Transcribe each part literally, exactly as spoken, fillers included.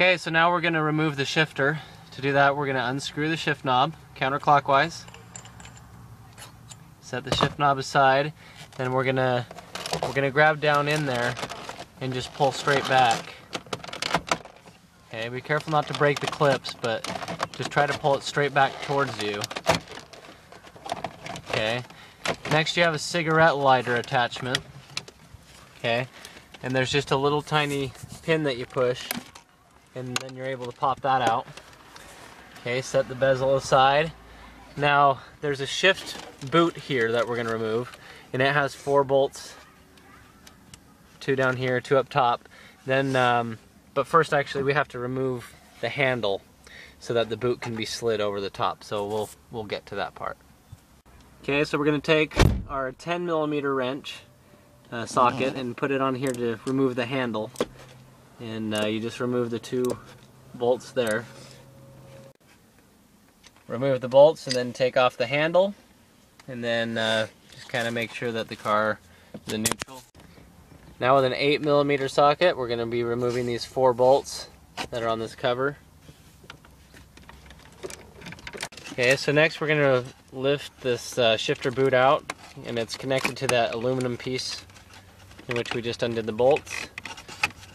Okay, so now we're going to remove the shifter. To do that, we're going to unscrew the shift knob counterclockwise, set the shift knob aside, then we're going to we're going to grab down in there and just pull straight back. Okay, be careful not to break the clips, but just try to pull it straight back towards you. Okay. Next, you have a cigarette lighter attachment. Okay. And there's just a little tiny pin that you push, and then you're able to pop that out. Okay, set the bezel aside. Now, there's a shift boot here that we're going to remove, and it has four bolts, two down here, two up top. Then, um, but first, actually, we have to remove the handle so that the boot can be slid over the top. So we'll we'll get to that part. Okay, so we're going to take our ten millimeter wrench uh, socket and put it on here to remove the handle. And uh, you just remove the two bolts there. Remove the bolts and then take off the handle, and then uh, just kind of make sure that the car is in neutral. Now with an eight millimeter socket, we're going to be removing these four bolts that are on this cover. Okay, so next we're going to lift this uh, shifter boot out, and it's connected to that aluminum piece in which we just undid the bolts.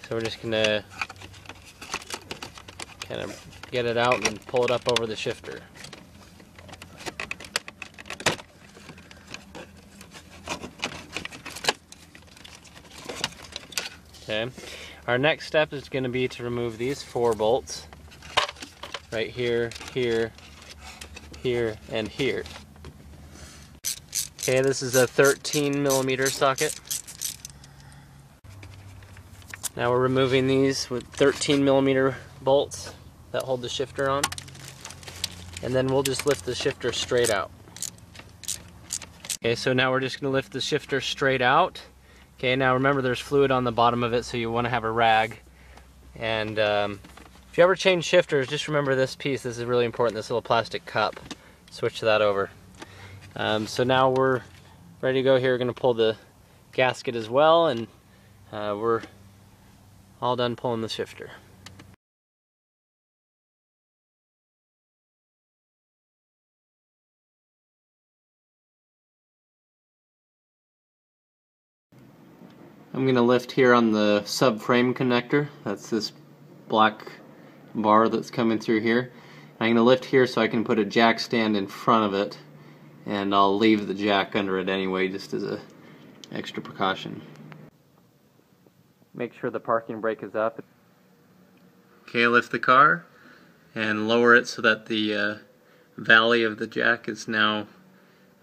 So we're just going to kind of get it out and pull it up over the shifter. Okay. Our next step is going to be to remove these four bolts right here, here, here, and here. Okay, this is a thirteen millimeter socket. Now we're removing these with thirteen millimeter bolts that hold the shifter on, and then we'll just lift the shifter straight out. Okay, so now we're just going to lift the shifter straight out. Okay, now remember there's fluid on the bottom of it, so you want to have a rag. And um, if you ever change shifters, just remember this piece. This is really important, this little plastic cup. Switch that over. Um, so now we're ready to go here. We're going to pull the gasket as well, and uh, we're all done pulling the shifter. I'm going to lift here on the subframe connector. That's this black bar that's coming through here. I'm going to lift here so I can put a jack stand in front of it, and I'll leave the jack under it anyway just as a extra precaution. Make sure the parking brake is up. Okay, lift the car and lower it so that the uh, valley of the jack is now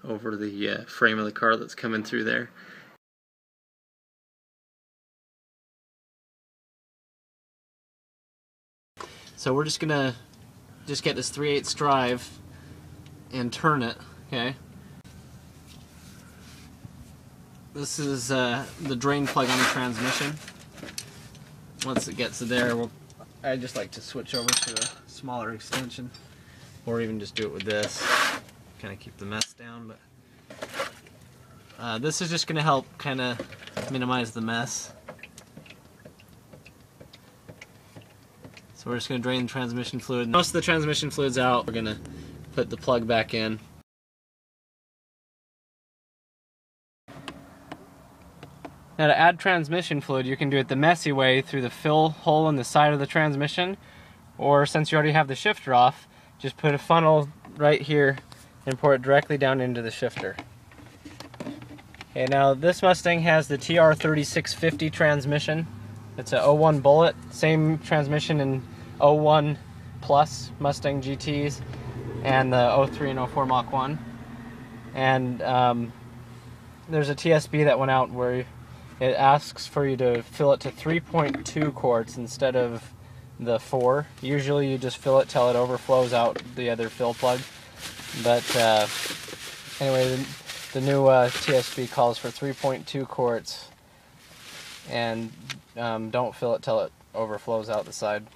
over the uh, frame of the car that's coming through there. So we're just gonna just get this three eighths drive and turn it. Okay. This is uh, the drain plug on the transmission. Once it gets there, we'll, I just like to switch over to a smaller extension, or even just do it with this. Kind of keep the mess down, but uh, this is just gonna help kind of minimize the mess. So we're just going to drain the transmission fluid. Most of the transmission fluid's out. We're going to put the plug back in. Now to add transmission fluid, you can do it the messy way through the fill hole in the side of the transmission, or since you already have the shifter off, just put a funnel right here and pour it directly down into the shifter. Okay, now this Mustang has the T R thirty-six fifty transmission. It's a oh one Bullet, same transmission in oh one Plus Mustang G Ts and the oh three and oh four Mach one. And um, there's a T S B that went out where it asks for you to fill it to three point two quarts instead of the four. Usually you just fill it till it overflows out the other fill plug. But uh, anyway, the, the new uh, T S B calls for three point two quarts. And um, don't fill it till it overflows out the side.